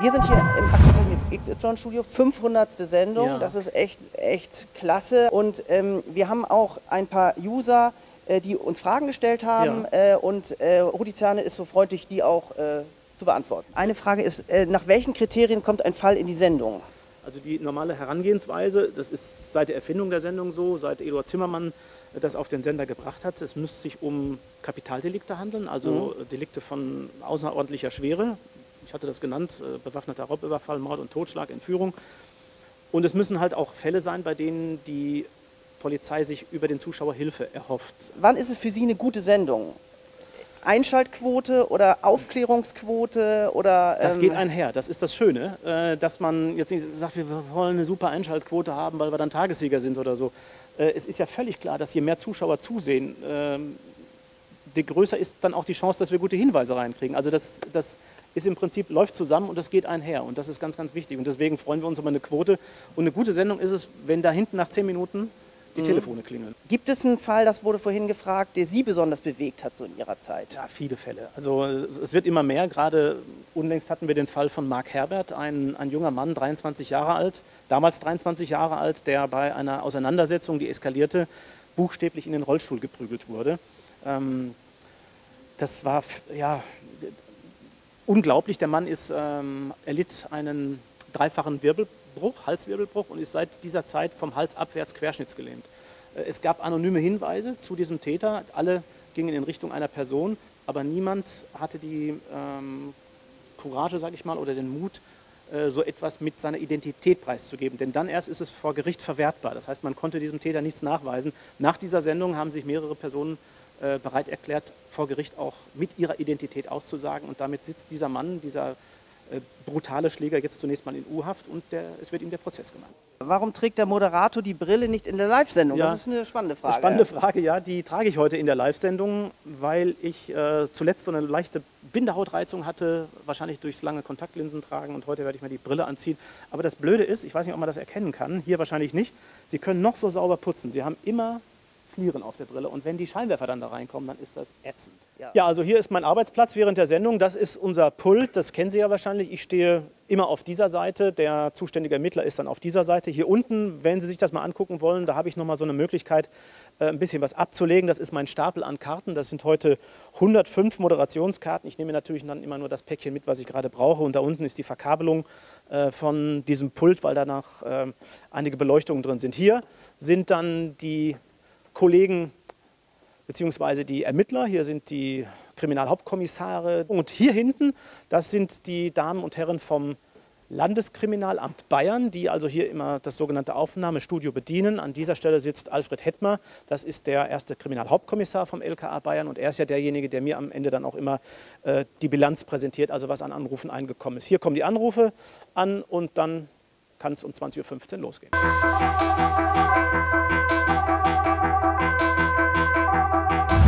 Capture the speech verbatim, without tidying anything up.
Wir sind hier im X Y-Studio, fünfhundertste Sendung, ja. Das ist echt, echt klasse. Und ähm, wir haben auch ein paar User, äh, die uns Fragen gestellt haben, ja. äh, und äh, Rudi Cerne ist so freundlich, die auch äh, zu beantworten. Eine Frage ist, äh, nach welchen Kriterien kommt ein Fall in die Sendung? Also die normale Herangehensweise, das ist seit der Erfindung der Sendung so, seit Eduard Zimmermann das auf den Sender gebracht hat, es müsste sich um Kapitaldelikte handeln, also mhm. Delikte von außerordentlicher Schwere. Ich hatte das genannt, bewaffneter Raubüberfall, Mord und Totschlag, Entführung. Und es müssen halt auch Fälle sein, bei denen die Polizei sich über den Zuschauer Hilfe erhofft. Wann ist es für Sie eine gute Sendung? Einschaltquote oder Aufklärungsquote? Oder, ähm das geht einher, das ist das Schöne, äh, dass man jetzt nicht sagt, wir wollen eine super Einschaltquote haben, weil wir dann Tagessieger sind oder so. Äh, es ist ja völlig klar, dass je mehr Zuschauer zusehen, äh, desto größer ist dann auch die Chance, dass wir gute Hinweise reinkriegen. Also das, das ist im Prinzip, läuft zusammen und das geht einher und das ist ganz, ganz wichtig. Und deswegen freuen wir uns über eine Quote. Und eine gute Sendung ist es, wenn da hinten nach zehn Minuten die mhm. Telefone klingeln. Gibt es einen Fall, das wurde vorhin gefragt, der Sie besonders bewegt hat so in Ihrer Zeit? Ja, viele Fälle. Also es wird immer mehr. Gerade unlängst hatten wir den Fall von Marc Herbert, ein, ein junger Mann, dreiundzwanzig Jahre alt, damals dreiundzwanzig Jahre alt, der bei einer Auseinandersetzung, die eskalierte, buchstäblich in den Rollstuhl geprügelt wurde. Ähm, das war, ja, unglaublich. Der Mann ist, ähm, erlitt einen dreifachen Wirbelbruch. Bruch, Halswirbelbruch und ist seit dieser Zeit vom Hals abwärts querschnittsgelähmt. Es gab anonyme Hinweise zu diesem Täter, alle gingen in Richtung einer Person, aber niemand hatte die ähm, Courage, sage ich mal, oder den Mut, äh, so etwas mit seiner Identität preiszugeben. Denn dann erst ist es vor Gericht verwertbar. Das heißt, man konnte diesem Täter nichts nachweisen. Nach dieser Sendung haben sich mehrere Personen äh, bereit erklärt, vor Gericht auch mit ihrer Identität auszusagen. Und damit sitzt dieser Mann, dieser brutale Schläger, jetzt zunächst mal in U-Haft und der, es wird ihm der Prozess gemacht. Warum trägt der Moderator die Brille nicht in der Live-Sendung? Ja, das ist eine spannende Frage. Eine spannende Frage, ja. Die trage ich heute in der Live-Sendung, weil ich äh, zuletzt so eine leichte Bindehautreizung hatte, wahrscheinlich durchs lange Kontaktlinsen tragen und heute werde ich mir die Brille anziehen. Aber das Blöde ist, ich weiß nicht, ob man das erkennen kann, hier wahrscheinlich nicht, Sie können noch so sauber putzen, Sie haben immer Flieren auf der Brille und wenn die Scheinwerfer dann da reinkommen, dann ist das ätzend. Ja. Ja, also hier ist mein Arbeitsplatz während der Sendung, das ist unser Pult, das kennen Sie ja wahrscheinlich, ich stehe immer auf dieser Seite, der zuständige Ermittler ist dann auf dieser Seite. Hier unten, wenn Sie sich das mal angucken wollen, da habe ich nochmal so eine Möglichkeit, ein bisschen was abzulegen, das ist mein Stapel an Karten, das sind heute hundertfünf Moderationskarten, ich nehme natürlich dann immer nur das Päckchen mit, was ich gerade brauche und da unten ist die Verkabelung von diesem Pult, weil danach einige Beleuchtungen drin sind. Hier sind dann die Kollegen bzw. die Ermittler, hier sind die Kriminalhauptkommissare und hier hinten, das sind die Damen und Herren vom Landeskriminalamt Bayern, die also hier immer das sogenannte Aufnahmestudio bedienen. An dieser Stelle sitzt Alfred Hettmer, das ist der erste Kriminalhauptkommissar vom L K A Bayern und er ist ja derjenige, der mir am Ende dann auch immer äh, die Bilanz präsentiert, also was an Anrufen eingekommen ist. Hier kommen die Anrufe an und dann kann es um zwanzig Uhr fünfzehn losgehen.